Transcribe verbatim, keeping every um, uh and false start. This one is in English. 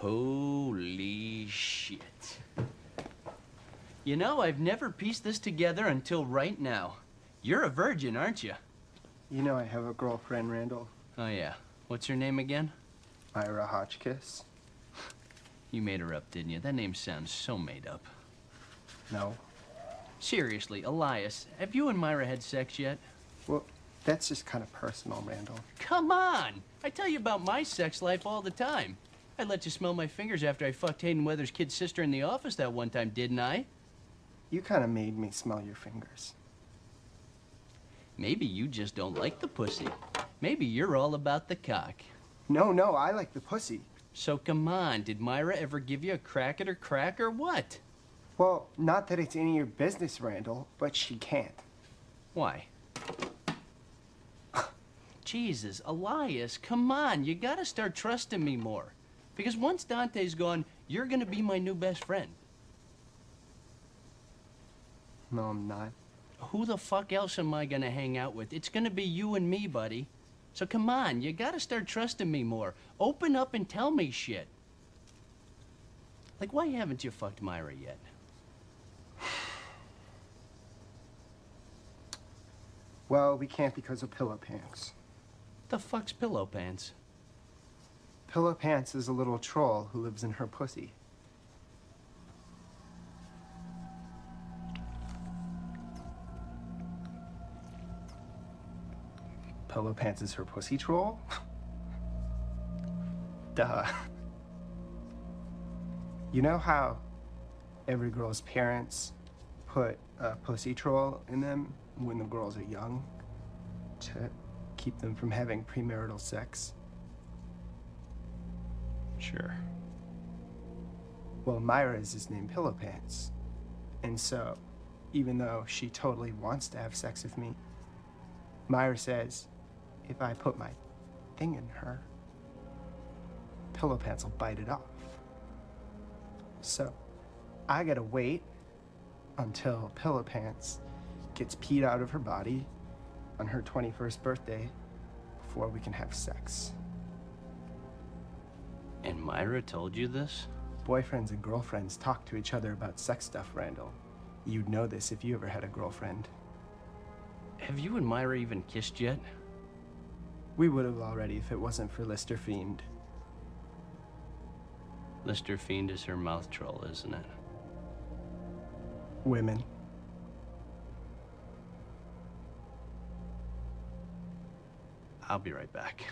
Holy shit. You know, I've never pieced this together until right now. You're a virgin, aren't you? You know I have a girlfriend, Randall. Oh, yeah. What's her name again? Myra Hotchkiss. You made her up, didn't you? That name sounds so made up. No. Seriously, Elias, have you and Myra had sex yet? Well, that's just kind of personal, Randall. Come on! I tell you about my sex life all the time. I let you smell my fingers after I fucked Hayden Weather's kid sister in the office that one time, didn't I? You kind of made me smell your fingers. Maybe you just don't like the pussy. Maybe you're all about the cock. No, no, I like the pussy. So come on, did Myra ever give you a crack at her crack or what? Well, not that it's any of your business, Randall, but she can't. Why? Jesus, Elias, come on, you gotta start trusting me more. Because once Dante's gone, you're gonna be my new best friend. No, I'm not. Who the fuck else am I gonna hang out with? It's gonna be you and me, buddy. So come on, you gotta start trusting me more. Open up and tell me shit. Like, why haven't you fucked Myra yet? Well, we can't because of Pillow Pants. The fuck's Pillow Pants? Pillow Pants is a little troll who lives in her pussy. Pillow Pants is her pussy troll? Duh. You know how every girl's parents put a pussy troll in them when the girls are young to keep them from having premarital sex? Sure. Well, Myra's is named Pillow Pants. And so, even though she totally wants to have sex with me, Myra says, if I put my thing in her, Pillow Pants will bite it off. So I gotta wait until Pillow Pants gets peed out of her body on her twenty-first birthday before we can have sex. And Myra told you this? Boyfriends and girlfriends talk to each other about sex stuff, Randall. You'd know this if you ever had a girlfriend. Have you and Myra even kissed yet? We would have already if it wasn't for Lister Fiend. Lister Fiend is her mouth troll, isn't it? Women. I'll be right back.